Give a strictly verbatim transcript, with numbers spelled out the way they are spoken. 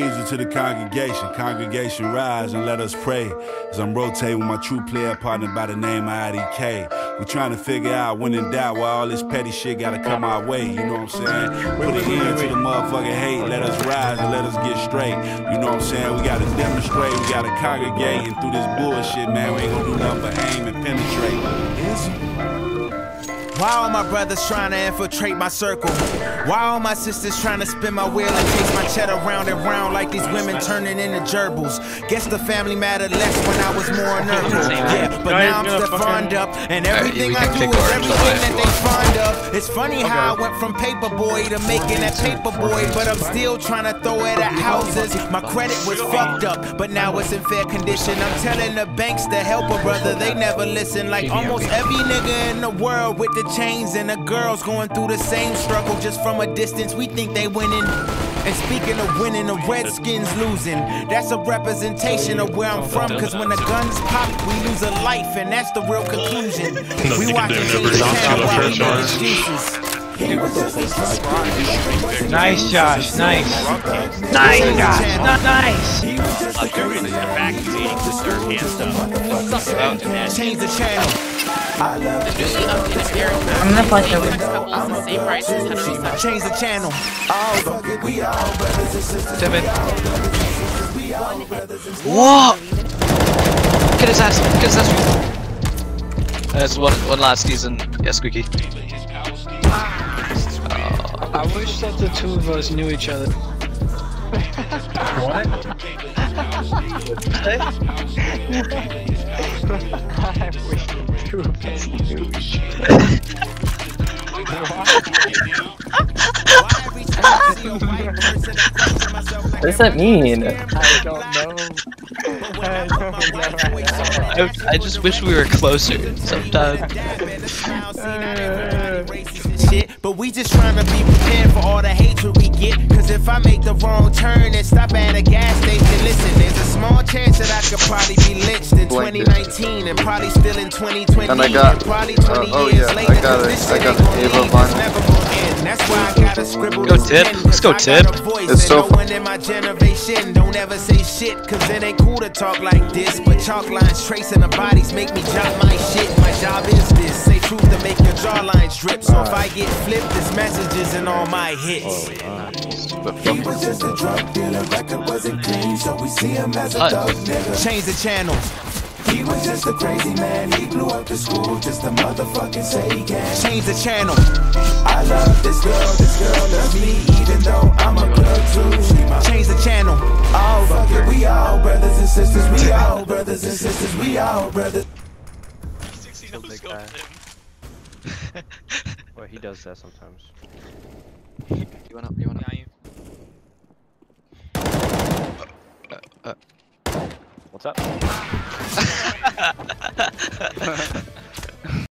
cathedral to the congregation. Congregation, rise and let us pray. As I'm rotating with my true player partner by the name of I D K. We're trying to figure out when in doubt why all this petty shit gotta come our way. You know what I'm saying? Put an end to the motherfucking hate. Let us rise and let us get straight. You know what I'm saying? We gotta demonstrate. We gotta congregate. And through this bullshit, man, we ain't gonna do nothing but aim and penetrate. Why all my brothers trying to infiltrate my circle? Why all my sisters trying to spin my wheel and chase my cheddar round and round like these women turning into gerbils? Guess the family mattered less when I was more nervous. Yeah, but now I'm still fond up, and everything I do is everything that they fond of. It's funny how I went from paperboy to making that paperboy, but I'm still trying to throw it at houses. My credit was fucked up, but now it's in fair condition. I'm telling the banks to help a brother, they never listen. Like almost every nigga in the world with the chains and the girls going through the same struggle, just from a distance we think they winning. And speaking of winning, the Redskins losing, that's a representation of where I'm from, cause when the guns pop we lose a life, and that's the real conclusion. We watching these channels. Nice Josh, nice. Nice Josh, not nice. Change the channel. I'm gonna flash over. Change the channel. What? Get his ass. Get his ass. There's one, one last season. Yeah, Squeaky. Oh. I wish that the two of us knew each other. What? I wish the two of us knew each other. What does that mean? I don't know. I, don't know. I, I just wish we were closer sometimes. But we just trying to be prepared for all the hatred we get. Cause if I make the wrong turn and stop at a gas station, listen, there's a small chance that I could probably be lynched in twenty nineteen and probably still in twenty twenty. And I got, probably twenty uh, oh yeah, years later, I got it, I got an Ava line. That's why I gotta scribble. Go Tip, let's go Tip. It's so fun. In my generation don't ever say shit, cause it ain't cool to talk like this. But chalk lines tracing the bodies make me drop my shit. My job is this, say truth to make your jawline drip. So if I get flipped, his messages and all my hits. Oh, nice. He was just a drug dealer, record wasn't clean, so we see him as a dog nigga. Change the channel. He was just a crazy man, he blew up the school, just a motherfucking say he can. Change the channel. I love this girl, this girl loves me, even though I'm a girl too. She my change the channel. Oh, fuck it, we all brothers and sisters, we all brothers and sisters, we all brothers. Well, he does that sometimes. You wanna, you wanna... Yeah, you... Uh, uh. What's up?